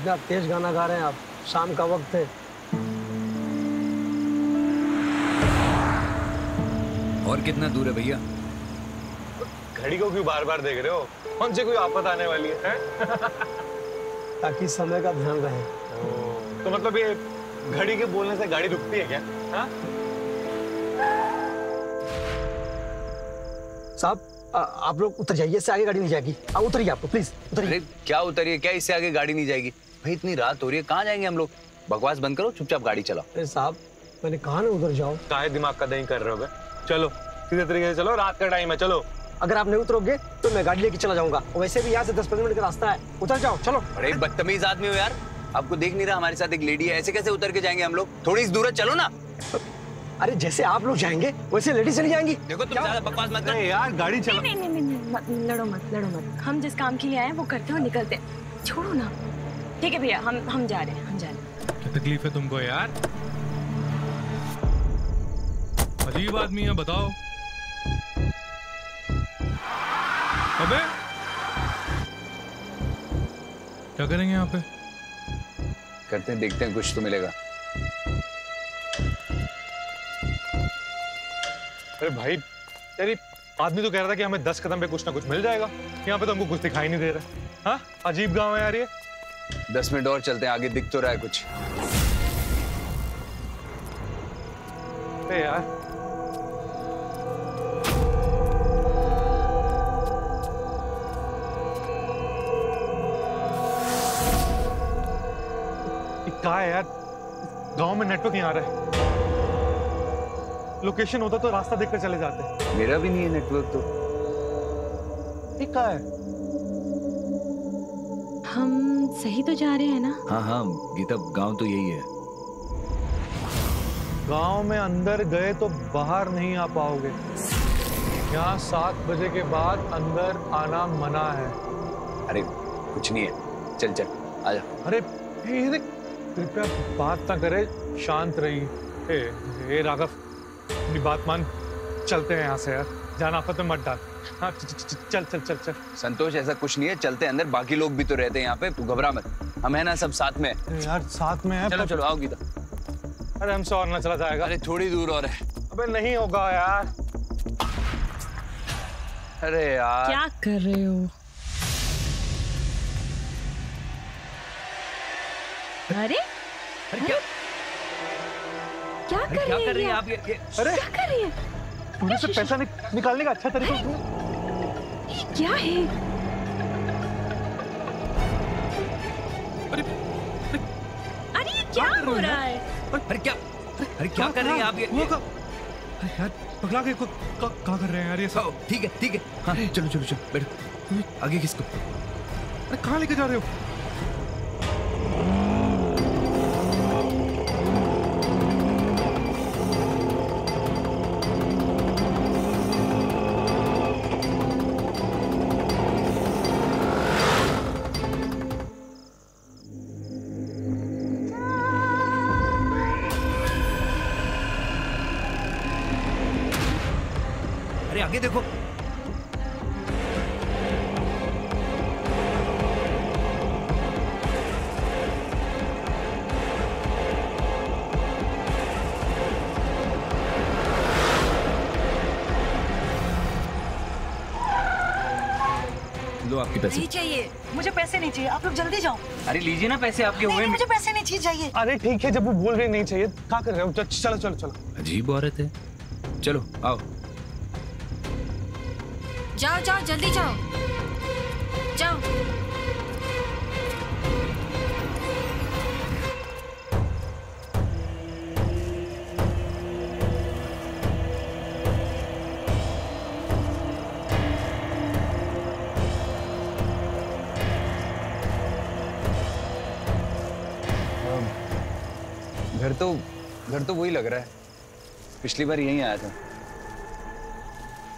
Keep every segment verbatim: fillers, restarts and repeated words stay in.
इतना तेज गाना गा रहे हैं आप, शाम का वक्त है। और कितना दूर है भैया? घड़ी को क्यों बार बार देख रहे हो? कौन सी कोई आफत आने वाली है? ताकि समय का ध्यान रहे। तो मतलब ये घड़ी के बोलने से गाड़ी रुकती है क्या? हाँ? साहब आ, आप लोग उतर जाइए, इससे आगे गाड़ी नहीं जाएगी। आप उतरिए, आप लोग प्लीज उतरिए। क्या उतरिए, क्या इससे आगे गाड़ी नहीं जाएगी? भाई इतनी रात हो रही है, कहाँ जाएंगे हम लोग? बकवास बंद करो, चुपचाप गाड़ी चलाओ। अरे साहब मैंने कहा ना उधर जाओ। काहे दिमाग का दही कर रहे हो बे? चलो सीधे तरीके से चलो, रात का टाइम है। चलो अगर आप नहीं उतरोगे तो मैं गाड़ी लेके चला जाऊंगा। वैसे भी यहाँ से दस पंद्रह मिनट का रास्ता है, उतर जाओ चलो। अरे बदतमीज आदमी हो यार, आपको देख नहीं रहा हमारे साथ एक लेडी है, ऐसे कैसे उतर के जाएंगे हम लोग? थोड़ी इस दूर चलो ना। अरे जैसे आप लोग जाएंगे वैसे लेडीज चली जाएंगी। देखो तुम ज़्यादा बकवास मत करो यार, गाड़ी चला। नहीं नहीं नहीं, नहीं मत, लड़ो मत लड़ो मत। हम जिस काम के लिए आए हैं वो करते हो, निकलते हैं। छोड़ो ना। ठीक है भैया, हम हम जा रहे हैं, हम जा रहे हैं। क्या तकलीफ है तुमको यार? अजीब आदमी है, बताओ। अबे क्या करेंगे यहाँ पे? करते हैं, देखते हैं, कुछ तो मिलेगा। अरे भाई तेरी आदमी तो कह रहा था कि हमें दस कदम पे कुछ ना कुछ मिल जाएगा, यहाँ पे तो हमको कुछ दिखाई नहीं दे रहा। हाँ अजीब गांव है यार ये। दस मिनट और चलते हैं, आगे दिख तो रहा है कुछ। अरे यार क्या है यार, गांव में नेटवर्क नहीं आ रहा है। लोकेशन होता तो रास्ता देखकर चले जाते। मेरा भी नहीं है नेटवर्क तो। ये क्या है? हम सही तो जा रहे हैं ना? हाँ हाँ गीता, गांव तो यही है। गांव में अंदर गए तो बाहर नहीं आ पाओगे। यहाँ सात बजे के बाद अंदर आना मना है। अरे कुछ नहीं है, चल चल आजा। अरे कृपया बात ना करे, शांत रहिए। ए राघव बात मान, चलते हैं यहाँ से यार, जान आफत में मत डाल। हाँ चल चल चल चल। संतोष ऐसा कुछ नहीं है, चलते हैं अंदर, बाकी लोग भी तो रहते हैं यहाँ पे, तू घबरा मत। हम है ना सब साथ में यार, साथ में है। चलो चलो आओ गीता। अरे हमसे और ना चला जाएगा। अरे थोड़ी दूर और है। अबे नहीं होगा यार। अरे यार क्या कर रहे हो? अरे क्या क्या कर क्या रही है आप? ये, ये अरे क्या कर रही है? तूने से पैसा नि, निकालने का अच्छा तरीका ये क्या है? अरे अरे ये क्या हो रहा है? अरे क्या अरे क्या कर रही है आप? ये यार पगला के क्या कर रहे हैं यार ये सब? ठीक है ठीक है, हाँ चलो चलो चलो बैठो। आगे किसको अरे कहाँ लेके जा रहे हो? देखो लो आप आपके पैसे नहीं चाहिए, मुझे पैसे नहीं चाहिए, आप लोग जल्दी जाओ। अरे लीजिए ना पैसे आपके हुए। मुझे पैसे नहीं चाहिए। अरे ठीक है, जब वो बोल रहे नहीं चाहिए क्या कर रहे हो, चलो चलो चलो। अजीब औरत है, चलो आओ। जाओ जाओ जल्दी जाओ जाओ। घर तो घर तो वही लग रहा है, पिछली बार यहीं आया था।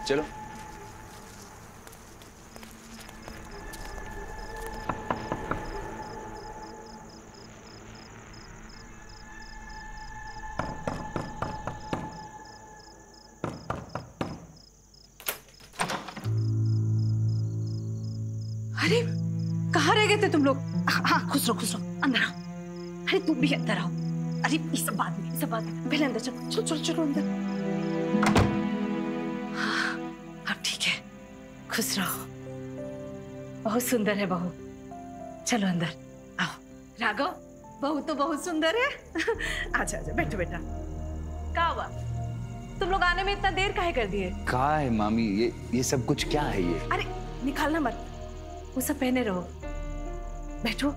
चलो कहाँ रह गए थे तुम लोग? हाँ खुसरो खुसरो अंदर आओ। अरे तुम भी अंदर आओ। अरे इस बात में इस बात में पहले अंदर चलो चलो चलो चलो अंदर। हाँ अब ठीक है, खुश रहो। बहुत सुंदर है बहू, चलो अंदर आओ। राघव बहू तो बहुत सुंदर है। आजा आजा बैठो बेटा। क्या हुआ, तुम लोग आने में इतना देर काहे कर दिए? क्या है मामी ये ये सब कुछ क्या है ये? अरे निकालना मत, वो सब पहने रहो, बैठो।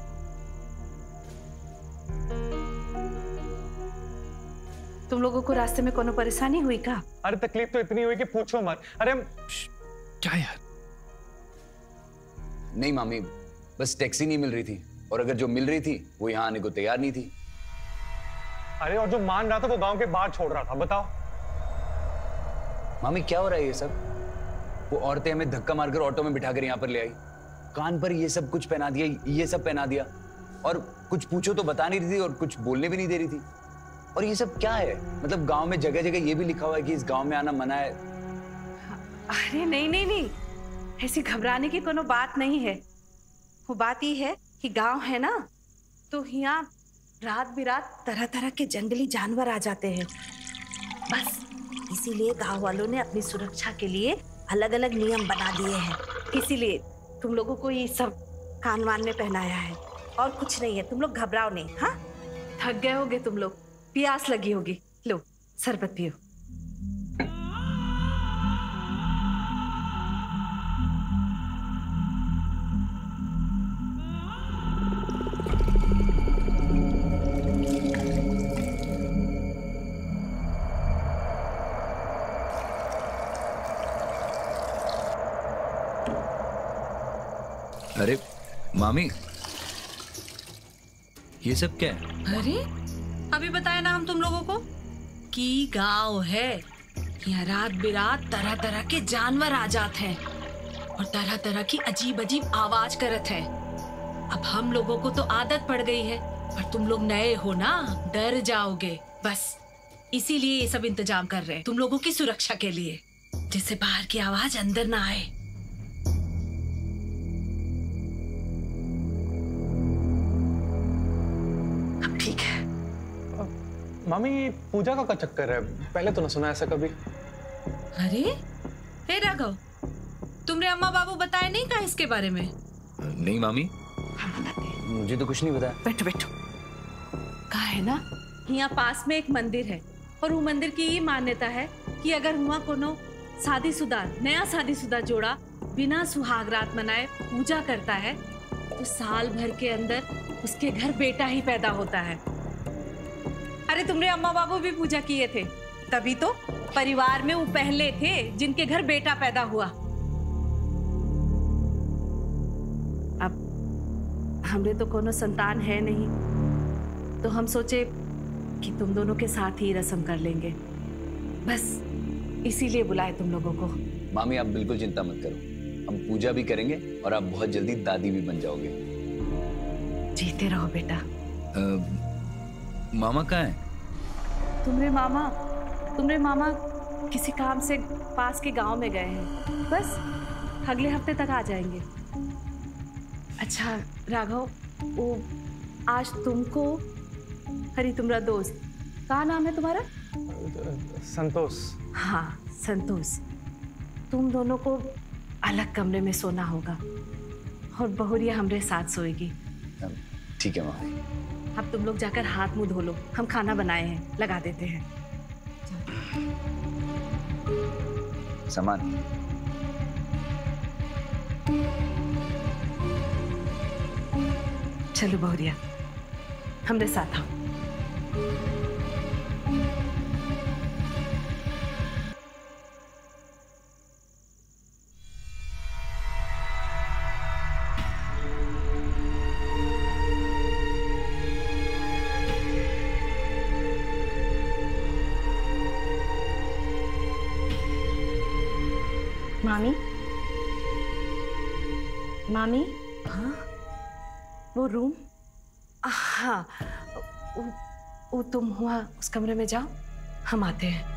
तुम लोगों को रास्ते में कोनो परेशानी हुई क्या? अरे तकलीफ तो इतनी हुई कि पूछो मत। अरे हम क्या यार? नहीं मामी, बस टैक्सी नहीं मिल रही थी, और अगर जो मिल रही थी वो यहाँ आने को तैयार नहीं थी। अरे और जो मान रहा था वो गांव के बाहर छोड़ रहा था। बताओ मामी क्या हो रहा है ये सब? वो औरतें हमें धक्का मारकर ऑटो में बिठाकर यहाँ पर ले आई, कान पर ये सब कुछ पहना दिया, ये सब पहना दिया, और कुछ पूछो तो बता नहीं रही थी और कुछ बोलने भी नहीं दे रही थी। और ये सब क्या है? मतलब गांव में जगह जगह ये भी लिखा हुआ है कि इस गांव में आना मना है। अरे नहीं नहीं नहीं, ऐसी घबराने की कोनो बात नहीं है। वो बात ये है कि गांव है ना, तो यहाँ रात बिरात तरह तरह के जंगली जानवर आ जाते हैं। बस इसीलिए गाँव वालों ने अपनी सुरक्षा के लिए अलग अलग नियम बना दिए हैं, इसीलिए तुम लोगों को ये सब कान वान में पहनाया है, और कुछ नहीं है। तुम लोग घबराओ नहीं। हाँ थक गए होगे तुम लोग, प्यास लगी होगी, लो शरबत पियो। अरे मामी ये सब क्या है? अरे अभी बताया ना हम तुम लोगों को कि गांव है, यहाँ रात बिरात तरह तरह के जानवर आ जाते हैं और तरह तरह की अजीब अजीब आवाज करत है। अब हम लोगों को तो आदत पड़ गई है, पर तुम लोग नए हो ना, डर जाओगे। बस इसीलिए ये सब इंतजाम कर रहे हैं तुम लोगों की सुरक्षा के लिए, जिससे बाहर की आवाज अंदर ना आए। मामी पूजा का क्या चक्कर है? पहले तो ना सुना ऐसा कभी। अरे हे राघव, तुमने अम्मा बाबू बताया नहीं क्या इसके बारे में? नहीं मामी, मुझे तो कुछ नहीं बताया। बैठो बैठो। कहा है ना यहाँ पास में एक मंदिर है, और वो मंदिर की ये मान्यता है कि अगर वहाँ कोनो शादीशुदा नया शादीशुदा जोड़ा बिना सुहाग रात मनाए पूजा करता है तो साल भर के अंदर उसके घर बेटा ही पैदा होता है। अरे तुमरे अम्मा बाबू भी पूजा किए थे, तभी तो परिवार में वो पहले थे जिनके घर बेटा पैदा हुआ। अब हमरे तो कोनो संतान है नहीं, तो हम सोचे कि तुम दोनों के साथ ही रस्म कर लेंगे, बस इसीलिए बुलाए तुम लोगों को। मामी आप बिल्कुल चिंता मत करो, हम पूजा भी करेंगे और आप बहुत जल्दी दादी भी बन जाओगे। जीते रहो बेटा। आ... मामा कहाँ है? तुम्हारे मामा तुम्हारे मामा किसी काम से पास के गांव में गए हैं, बस अगले हफ्ते तक आ जाएंगे। अच्छा राघव, वो आज तुमको अरे तुम्हारा दोस्त क्या नाम है तुम्हारा? संतोष। हाँ संतोष, तुम दोनों को अलग कमरे में सोना होगा, और बहुरिया हमरे साथ सोएगी। ठीक है माँ। अब तुम लोग जाकर हाथ मुंह धो लो, हम खाना बनाए हैं लगा देते हैं। सामान चलो बहुरिया हमरे साथ आओ। मामी, मामी, हाँ, वो रूम, हाँ, वो, वो तुम हुआ उस कमरे में जाओ, हम आते हैं।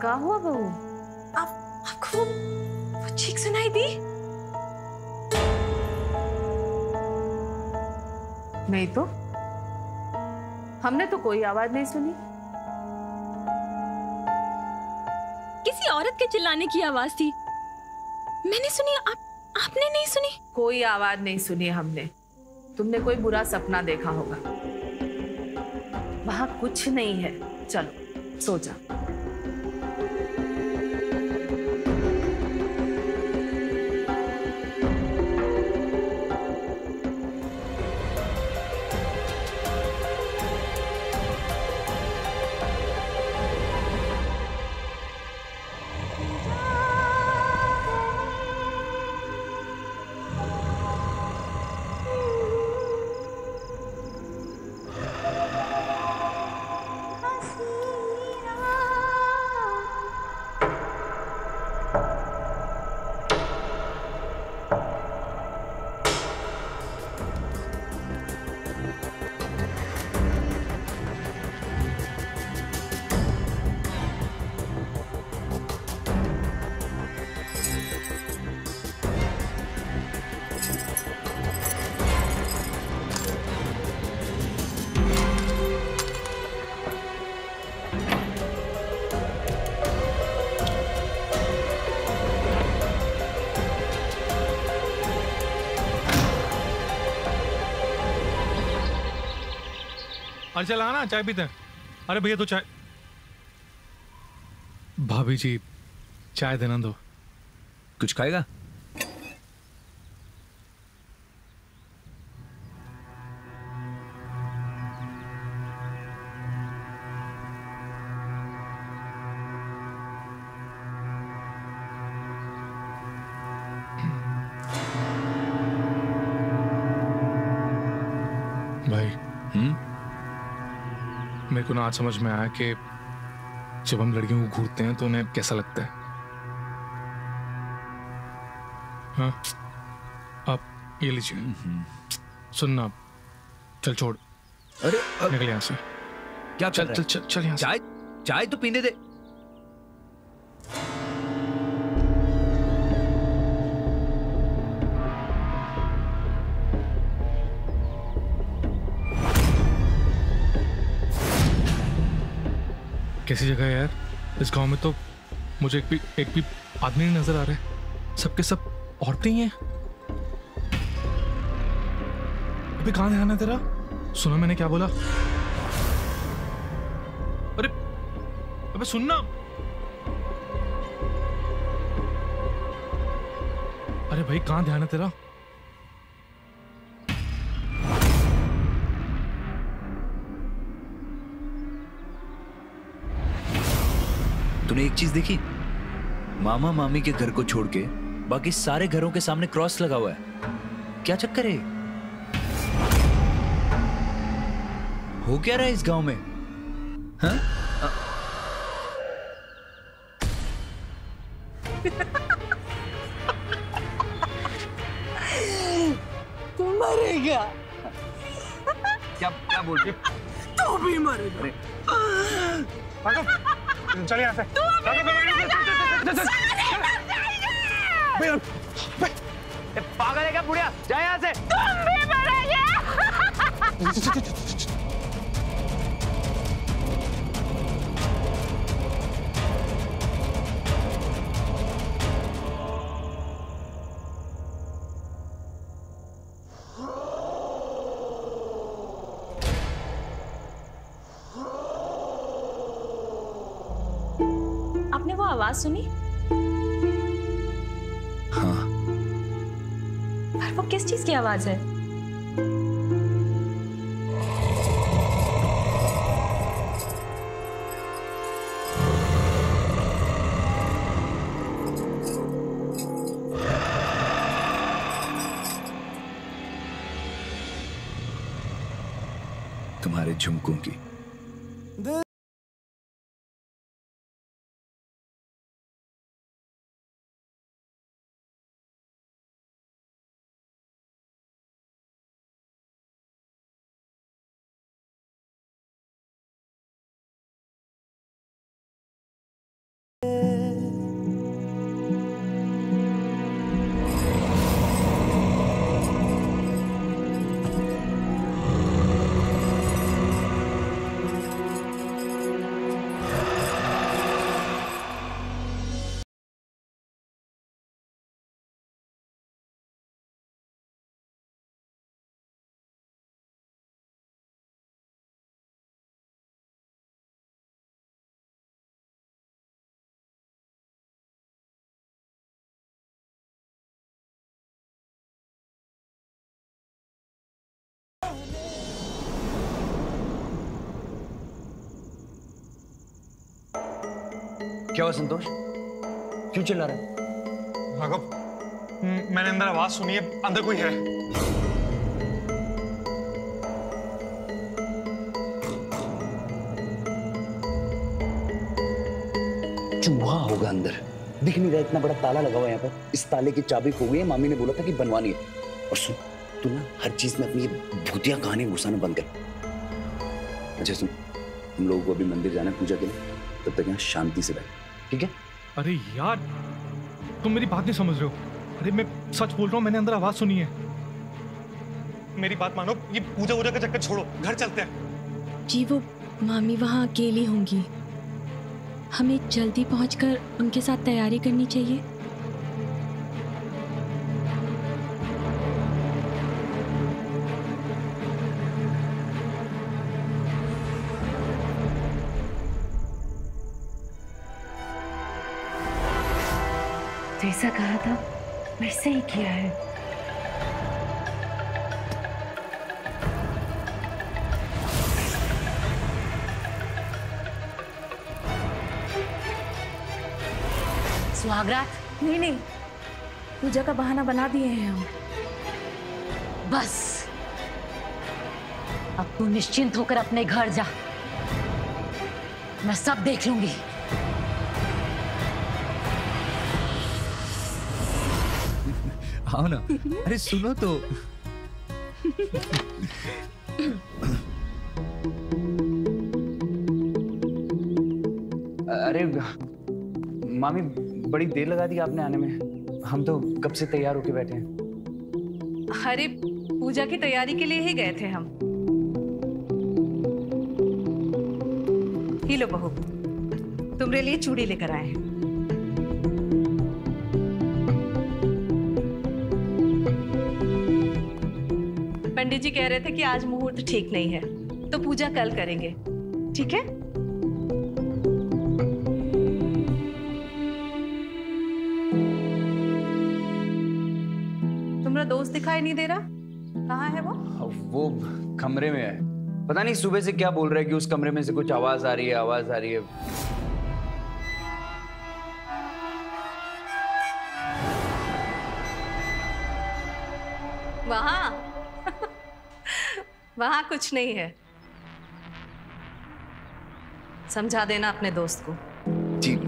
क्या हुआ बहू? आप आपको वो चीख सुनाई दी? नहीं तो, हमने तो कोई आवाज नहीं सुनी। किसी औरत के चिल्लाने की आवाज थी, मैंने सुनी, आप आपने नहीं सुनी? कोई आवाज नहीं सुनी हमने। तुमने कोई बुरा सपना देखा होगा। वहाँ कुछ नहीं है, चलो सो जाओ। चल आना, चाय पीते हैं। अरे भैया तो चाय, भाभी जी चाय देना दो। कुछ खाएगा? मेरे को ना आज समझ में आया कि जब हम लड़कियों को घूरते हैं तो उन्हें कैसा लगता है। हाँ आप ये लीजिए, सुनना चल छोड़, अरे निकल यहाँ से, क्या चल चल चल चल यहाँ से, चाय चाय तो पीने दे। कैसी जगह है यार, इस गांव में तो मुझे एक भी एक भी आदमी नहीं नजर आ रहा है, सबके सब औरतें ही हैं। अबे कहाँ ध्यान है तेरा, सुना मैंने क्या बोला? अरे अबे सुनना, अरे भाई कहाँ ध्यान है तेरा? तूने एक चीज देखी, मामा मामी के घर को छोड़ के बाकी सारे घरों के सामने क्रॉस लगा हुआ है, क्या चक्कर है? हो क्या रहा है इस गांव में? हाँ? तू मरेगा। क्या क्या बोल रही? तू भी मरेगा। चल यहाँ से। पागल है क्या बुढ़िया, जा यहाँ से। तुम भी मरोगे। आवाज सुनी? हाँ। पर वो किस चीज की आवाज है? तुम्हारे झुमकों की। क्या हुआ संतोष, क्यों चिल्ला रहा है? राघव मैंने अंदर आवाज सुनी है, अंदर कोई है। चूहा होगा अंदर, दिख नहीं रहा, इतना बड़ा ताला लगा हुआ है यहाँ पर। इस ताले की चाबी खो गई है, मामी ने बोला था कि बनवानी है। और सुन तू ना हर चीज में अपनी भूतिया कहानी घुसाना बंद कर। अच्छा सुन, हम लोगों को अभी मंदिर जाना है पूजा के लिए, तब तक यहाँ शांति से बैठ, ठीक है? अरे यार तुम मेरी बात नहीं समझ रहे हो, अरे मैं सच बोल रहा हूँ, मैंने अंदर आवाज सुनी है। मेरी बात मानो, ये पूजा वूजा का चक्कर छोड़ो, घर चलते हैं। जी वो मामी वहाँ अकेली होंगी, हमें जल्दी पहुंचकर उनके साथ तैयारी करनी चाहिए। जैसा कहा था मैं सही किया है। सुहागरात नहीं नहीं, पूजा का बहाना बना दिए हैं हम। बस अब तू निश्चिंत होकर अपने घर जा। मैं सब देख लूंगी। आओ ना, अरे सुनो तो। अरे मामी, बड़ी देर लगा दी आपने आने में। हम तो कब से तैयार होके बैठे हैं। अरे पूजा की तैयारी के लिए ही गए थे हम। लो बहू, तुम्हारे लिए चूड़ी लेकर आए हैं। पंडित जी कह रहे थे कि आज मुहूर्त ठीक नहीं है, तो पूजा कल करेंगे, ठीक है? तुम्हारा दोस्त दिखाई नहीं दे रहा, कहाँ है वो? वो कमरे में है। पता नहीं सुबह से क्या बोल रहा है कि उस कमरे में से कुछ आवाज आ रही है, आवाज आ रही है। वहां वहां कुछ नहीं है। समझा देना अपने दोस्त को। ठीक है।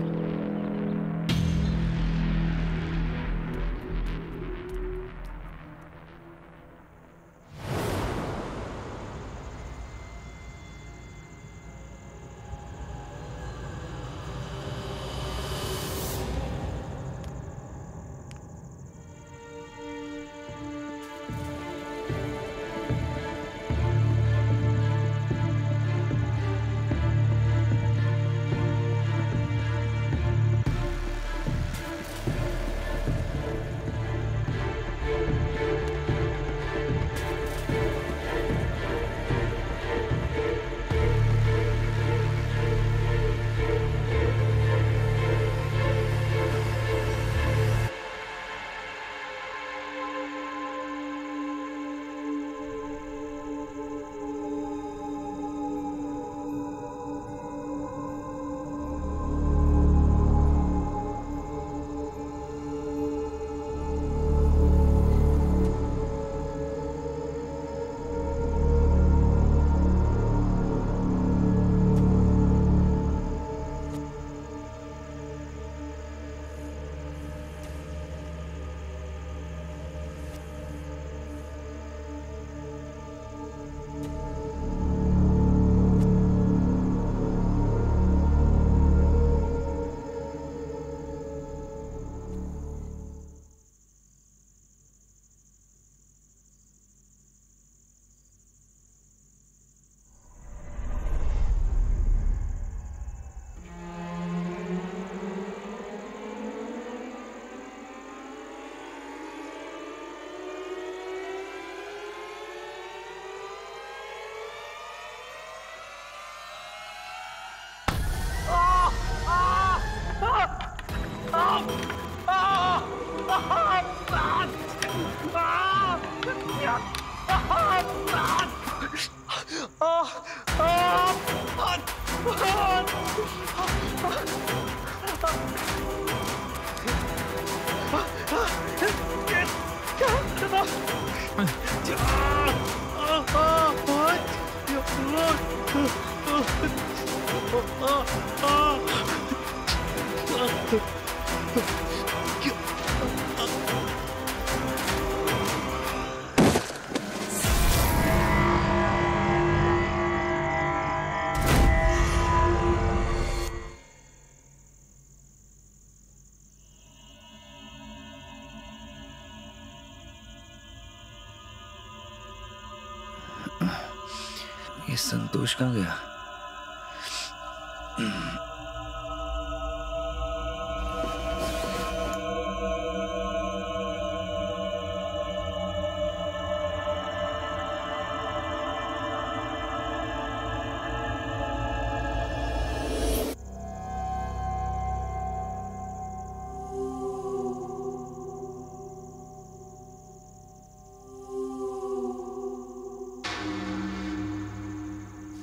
ये संतोष कहाँ गया?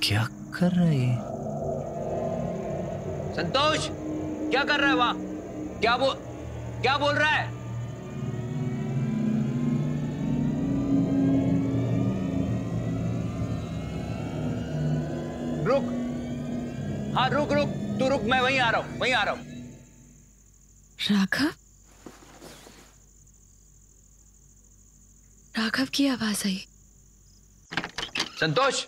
क्या कर रहे हैं? संतोष क्या कर रहा है वहां? क्या बो, क्या बोल रहा है? रुक। हाँ रुक रुक तू रुक, मैं वहीं आ रहा हूँ, वहीं आ रहा हूँ। राघव, राघव की आवाज आई। संतोष,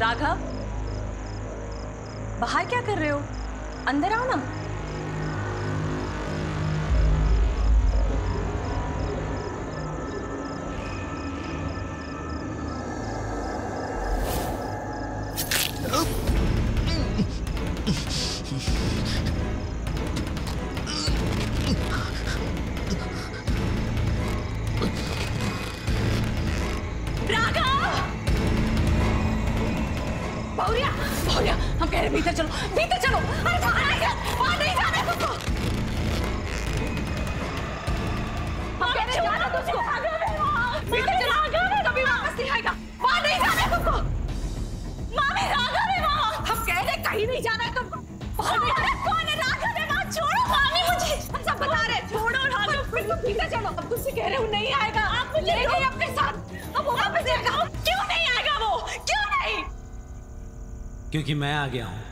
राघव, बाहर क्या कर रहे हो? अंदर आओ ना। क्योंकि मैं आ गया हूं।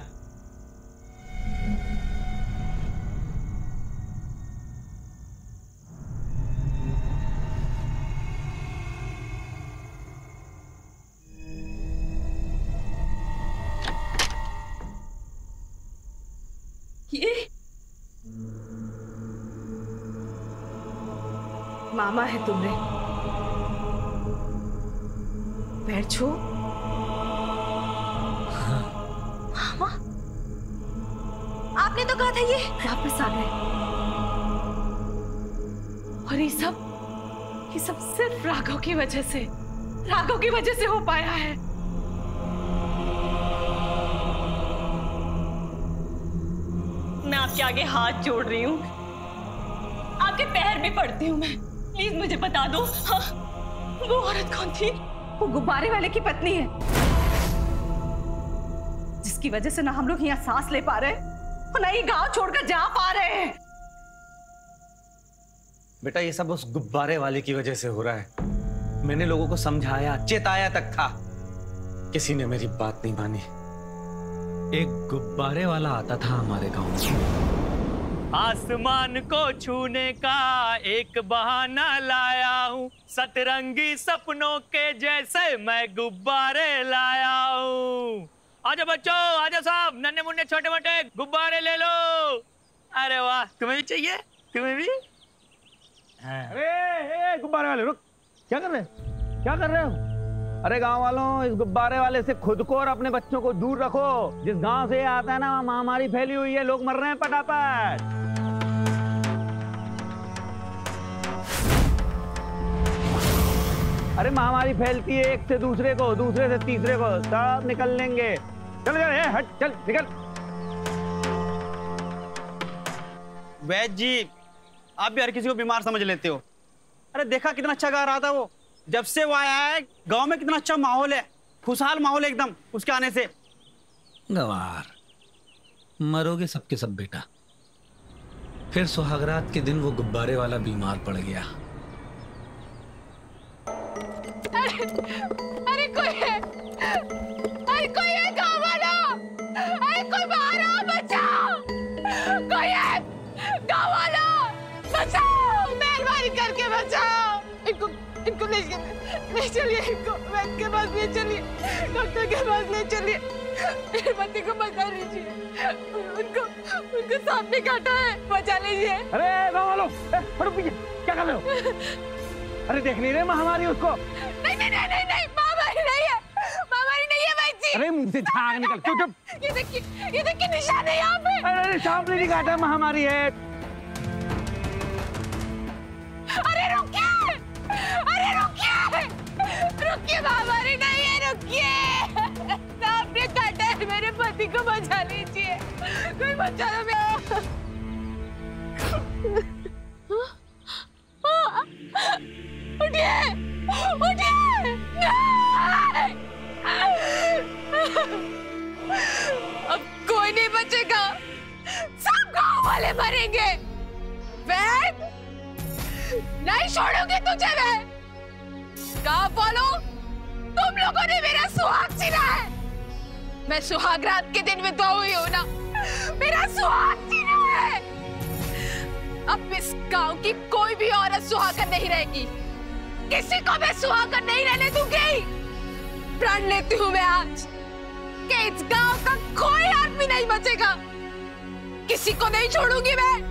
ये मामा है तुम्हें। पैर छू। आपने तो कहा था ये वापस आ गए, और ये सब ये सब सिर्फ राघव की वजह से राघव की वजह से हो पाया है। मैं आपके आगे हाथ जोड़ रही हूँ, आपके पैर भी पड़ती हूँ मैं। प्लीज मुझे बता दो, हाँ, वो औरत कौन थी? वो गुब्बारे वाले की पत्नी है, जिसकी वजह से ना हम लोग यहाँ सांस ले पा रहे और ना ही गांव छोड़कर जा पा रहे हैं। बेटा, ये सब उस गुब्बारे वाले की वजह से हो रहा है। मैंने लोगों को समझाया, चेताया तक था, किसी ने मेरी बात नहीं मानी। एक गुब्बारे वाला आता था हमारे गांव में। आसमान को छूने का एक बहाना लाया हूँ, सतरंगी सपनों के जैसे मैं गुब्बारे लाया हूँ। आजा बच्चों, आजा साहब, नन्हे मुन्ने छोटे मोटे गुब्बारे ले लो। अरे वाह, तुम्हें भी चाहिए? तुम्हें भी? हाँ। अरे गुब्बारे वाले, रुक, क्या कर रहे हो? क्या कर रहे हो? अरे गांव वालों, इस गुब्बारे वाले से खुद को और अपने बच्चों को दूर रखो। जिस गांव से आता है ना, वहाँ महामारी फैली हुई है, लोग मर रहे हैं पटापट। अरे महामारी फैलती है एक से दूसरे को, दूसरे से तीसरे को, सब निकल लेंगे। चल चल, हट, चल निकल। वैद्य जी, आप भी हर किसी को बीमार समझ लेते हो। अरे देखा कितना अच्छा गा रहा था वो। जब से वो आया है, गांव में कितना अच्छा माहौल है, खुशहाल माहौल है एकदम उसके आने से। गवार, मरोगे सबके सब बेटा। फिर सुहागरात के दिन वो गुब्बारे वाला बीमार पड़ गया। अरे, अरे कोई है, अरे कोई है गाँव वाला, अरे कोई बाहर आओ, बचाओ, कोई है गाँव वाला, बचाओ, मेहरबानी करके बचाओ। इनको इनको ले ले चलिए, इनको वैद्य के पास ले चलिए, डॉक्टर के पास ले चलिए। मेरे पति को बचा लीजिए, उनको उनको सांप ने काटा है, बचा लीजिए। अरे गाँव वालों, क्या कर रहे हो? अरे देख नहीं रहे महामारी उसको? नहीं नहीं नहीं नहीं, महामारी नहीं है, महामारी नहीं है भाई जी, अरे मुंह से झाग निकल। क्यों चुप? ये देखिए, ये देखिए निशान है यहाँ पे। अरे सांवले की काटा महामारी है। अरे रुकिए, अरे रुकिए, रुकिए, महामारी नहीं है, रुकिए। सांवले काटा है, मेरे पति को बचा लीजिए, कोई बचा लो मेरा। उठिए, उठिए, अब कोई नहीं बचेगा, सब गांव वाले मरेंगे। वैन नहीं छोड़ूंगी तुझे मैं। गांव वालों, तुम लोगों ने मेरा सुहाग छीना है। मैं सुहाग रात के दिन विधवा हुई हूँ ना, मेरा सुहाग छीना है। अब इस गांव की कोई भी औरत सुहागन नहीं रहेगी, किसी को मैं सुहागन नहीं रहने दूंगी। प्रण लेती हूँ मैं आज कि इस गांव का कोई आदमी नहीं बचेगा, किसी को नहीं छोड़ूंगी मैं,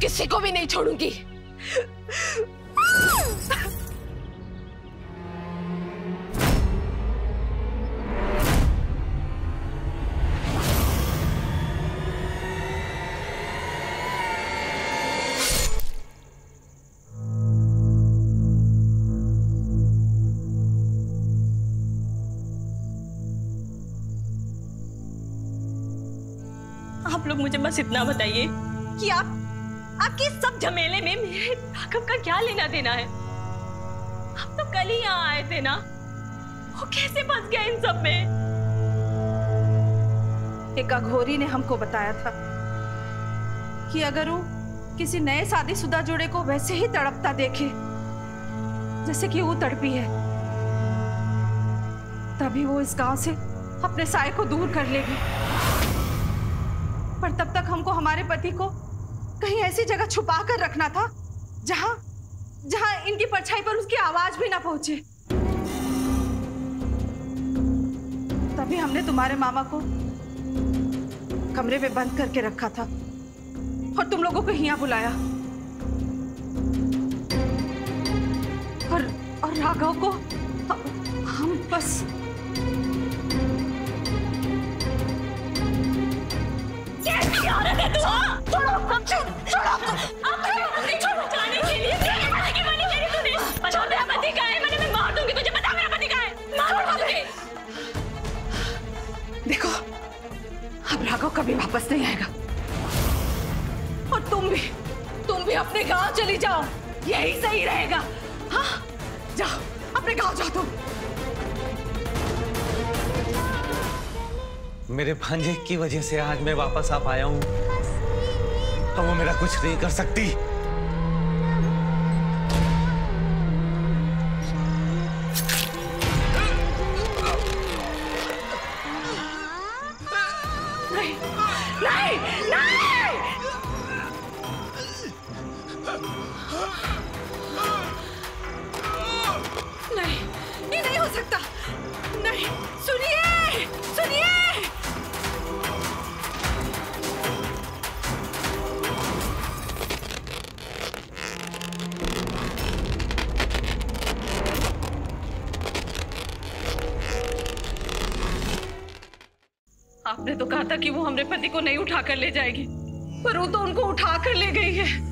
किसी को भी नहीं छोड़ूंगी। आप लोग मुझे बस इतना बताइए कि आप आपके सब झमेले में मेरे राघव का क्या लेना देना है? आप तो कल ही यहाँ आए थे ना, वो कैसे फंस गया इन सब में? एक अघोरी ने हमको बताया था कि अगर वो किसी नए शादीशुदा जोड़े को वैसे ही तड़पता देखे जैसे कि वो तड़पी है, तभी वो इस गांव से अपने साये को दूर कर लेगी। पर तब तक हमको हमारे पति को कहीं ऐसी जगह छुपा कर रखना था जहां जहां इनकी परछाई पर उसकी आवाज भी ना पहुंचे। तभी हमने तुम्हारे मामा को कमरे में बंद करके रखा था और तुम लोगों को यहाँ बुलाया और और राघव को हम बस तू हाँ। छोड़ो, छोड़ो, छोड़ो, अपने को बचाने के लिए मेरे पति की मनी मेरी तूने। बचाओ मेरा पति का है, मैंने मैं मार दूंगी तुझे। बता मेरा पति का है, मार दूंगी। देखो, अब राघव कभी वापस नहीं आएगा और तुम भी, तुम भी अपने गांव चली जाओ, यही सही रहेगा। हाँ, जाओ अपने गांव जाओ तुम। मेरे भांजे की वजह से आज मैं वापस आ पाया हूँ, तो वो मेरा कुछ नहीं कर सकती। नहीं, नहीं, नहीं! नहीं, ये नहीं हो सकता। नहीं, सुनिए, सुनिए! आपने तो कहा था कि वो हमारे पति को नहीं उठा कर ले जाएगी, पर वो तो उनको उठा कर ले गई है।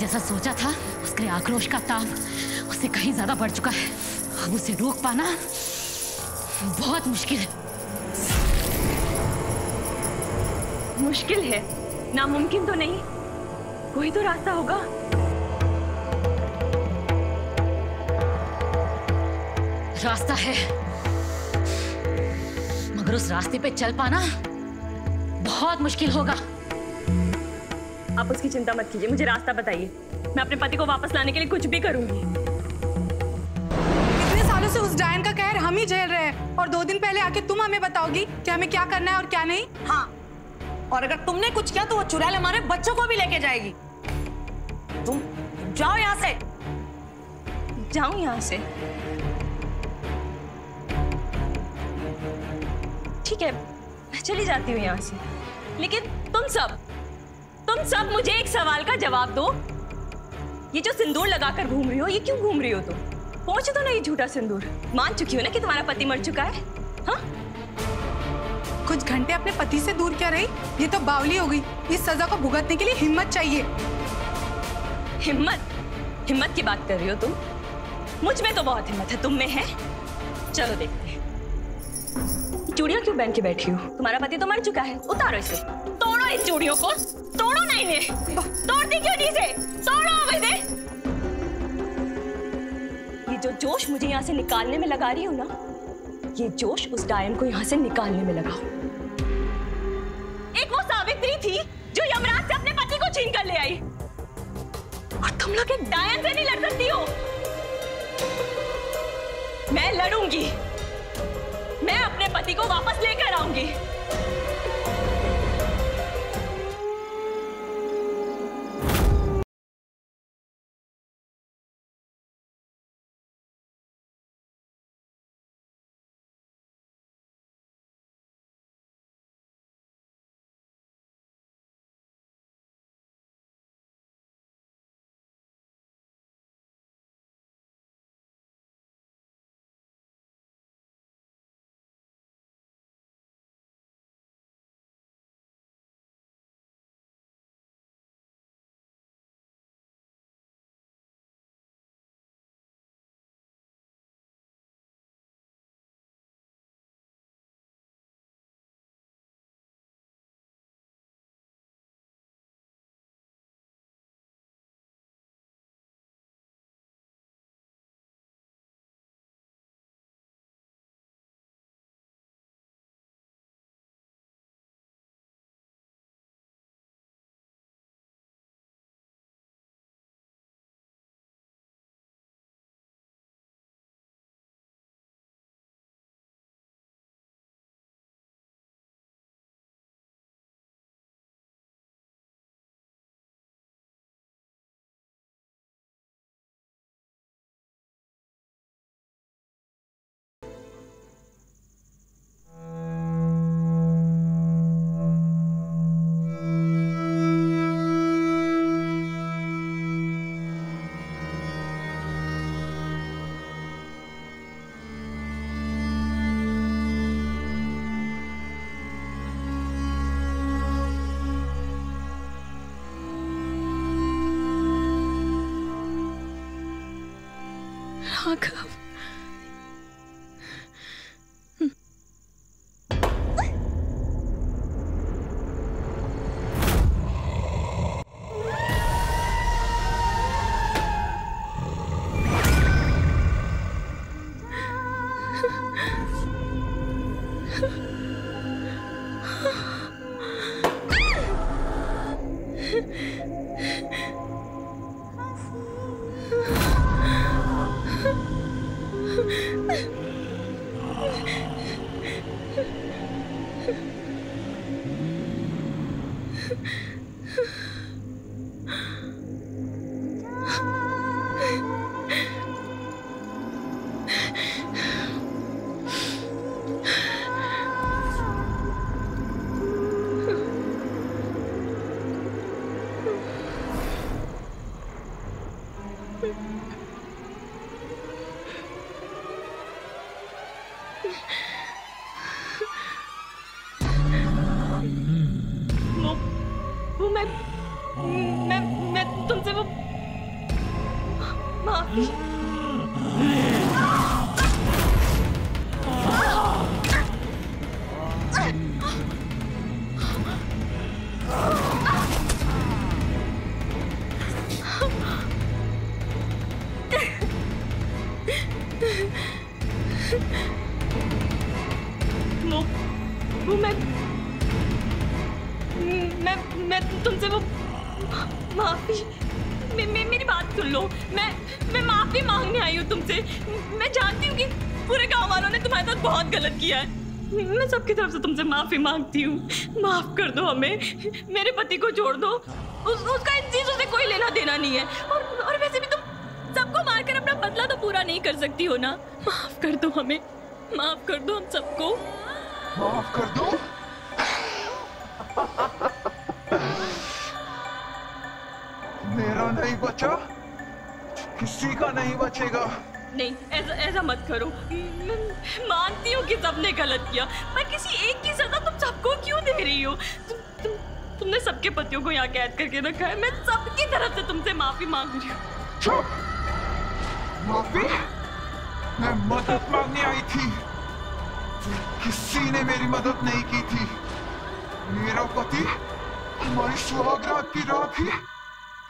जैसा सोचा था, उसके आक्रोश का ताप उससे कहीं ज्यादा बढ़ चुका है। अब उसे रोक पाना बहुत मुश्किल है। मुश्किल है, नामुमकिन तो नहीं। कोई तो रास्ता होगा। रास्ता है, मगर उस रास्ते पे चल पाना बहुत मुश्किल होगा। आप उसकी चिंता मत कीजिए, मुझे रास्ता बताइए, मैं अपने पति को वापस लाने के लिए कुछ भी करूंगी। इतने सालों से उस डायन का कहर हम ही झेल रहे हैं और दो दिन पहले आके तुम हमें बताओगी कि हमें क्या करना है और क्या नहीं। हाँ, और अगर तुमने कुछ किया तो वो चुड़ैल हमारे बच्चों को भी लेके जाएगी। तुम जाओ यहाँ से। जाऊं यहाँ से? ठीक है, मैं चली जाती हूँ यहाँ से, लेकिन तुम सब तुम सब मुझे एक सवाल का जवाब दो। ये जो सिंदूर लगाकर घूम रही हो, ये क्यों घूम रही हो तुम? पहुंचे तो नहीं झूठा सिंदूर। मान चुकी हो ना कि तुम्हारा पति मर चुका है। हाँ, कुछ घंटे अपने पति से दूर क्या रही, ये तो बावली हो गई। इस सजा को भुगतने के लिए हिम्मत चाहिए। हिम्मत हिम्मत की बात कर रही हो तुम? मुझ में तो बहुत हिम्मत है, तुम में है? चलो देखते हैं। चूड़ियां क्यों पहन के बैठी हो? तुम्हारा पति तो मर चुका है। उतारो इसे, तोड़ो इस चूड़ियों को, तोड़ो ना इन्हें। तोड़ती क्यों नहीं इसे? तोड़ो इसे। ये जो जोश मुझे यहाँ से निकालने में लगा रही हो ना, ये जोश उस डायन को यहाँ से निकालने में लगाओ। एक वो सावित्री थी जो यमराज से अपने पति को छीन कर ले आई, और तुम लोग एक डायन से नहीं लड़ सकती हो। मैं लड़ूंगी, मैं अपने पति को वापस लेकर आऊंगी। राघव, मांगने आई हूँ तुमसे। मैं जानती हूँ कि पूरे गांव वालों ने तुम्हारे साथ बहुत गलत किया है, मैं सबकी तरफ से तुमसे माफी मांगती हूँ, माफ कर दो हमें, मेरे पति को छोड़ दो, उस, उसका इन चीजों से कोई लेना देना नहीं है। और, और वैसे भी तुम सबको मारकर अपना बदला तो पूरा नहीं कर सकती हो ना, माफ कर दो हमें, माफ कर दो हम सबको, माफ कर दो। मेरा नहीं बचा, किसी का नहीं बचेगा। नहीं, ऐसा ऐसा मत करो, मानती हूँ कि सबने गलत किया, पर किसी एक की सजा तुम सबको क्यों दे रही हो? तुम तुम तुमने सबके पतियों को यहाँ कैद करके रखा है। मैं सबकी तरफ से तुमसे माफी मांग रही हूँ। माफी? मैं मदद मांगने आई थी, किसी ने मेरी मदद नहीं की थी। मेरा पति हमारी सुहागरात की रात ही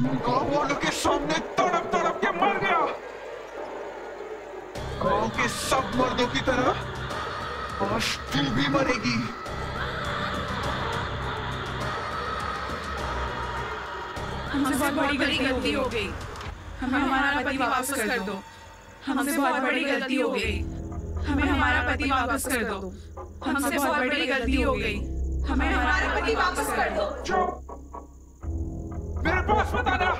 गाँव वालों के सामने तड़प तड़प के मर गया। गाँव के सब मर्दों की तरह आज तू भी मरेगी। हमसे बहुत बड़ी गलती हो गई, हमें हमारा पति वापस कर दो। हमसे बहुत बड़ी गलती हो गई, हमें हमारा पति वापस कर दो। हमसे बहुत बड़ी गलती हो गई, हमें हमारा पति वापस कर दो। मेरे पास बताना,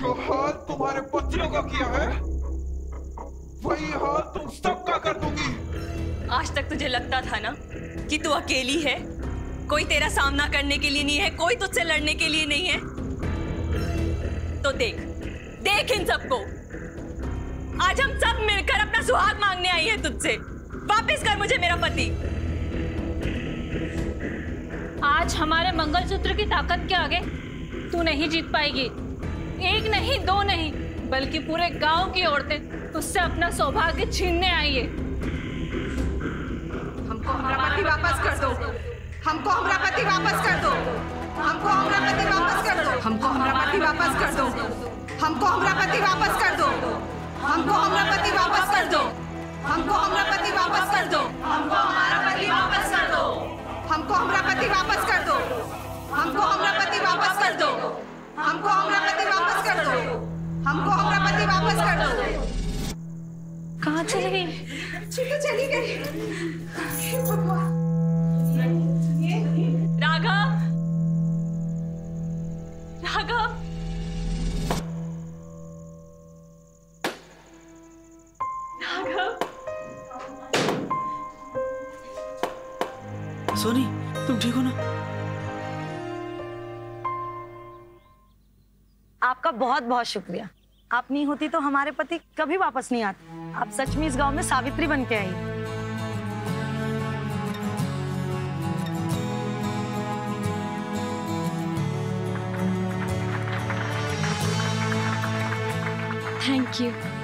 जो हाल तुम्हारे पतियों का किया है वही हाल तुम सबका कर दूंगी। आज तक तुझे लगता था ना कि तू अकेली है, कोई तेरा सामना करने के लिए नहीं है, कोई तुझसे लड़ने के लिए नहीं है। तो देख देख इन सबको, आज हम सब मिलकर अपना सुहाग मांगने आई हैं तुझसे। वापस कर मुझे मेरा पति। आज हमारे मंगलसूत्र की ताकत के आगे तू नहीं जीत पाएगी। एक नहीं, दो नहीं, बल्कि पूरे गांव की औरतें उससे अपना सौभाग्य छीनने आई है। हमको हमारा पति वापस कर दो, हमको हमारा पति वापस कर दो, हमको हमारा पति वापस कर दो, हमको हमारा पति वापस कर दो, हमको हमारा पति वापस कर दो, हमको हमारा पति वापस कर दो, हमको हमारा पति वापस कर दो, हमको हमारा पति वापस कर दो, हमको हमारा पति वापस कर दो, हमको हमारा पति वापस कर दो, हमको हमारा पति वापस कर दो, हमको हमारा पति वापस कर दो। कहाँ चली गई? चली गई। राघव, राघव, राघव। सोनी, तुम ठीक हो ना? आपका बहुत बहुत शुक्रिया। आप नहीं होती तो हमारे पति कभी वापस नहीं आते। आप सच में इस गांव में सावित्री बन के आई। Thank you.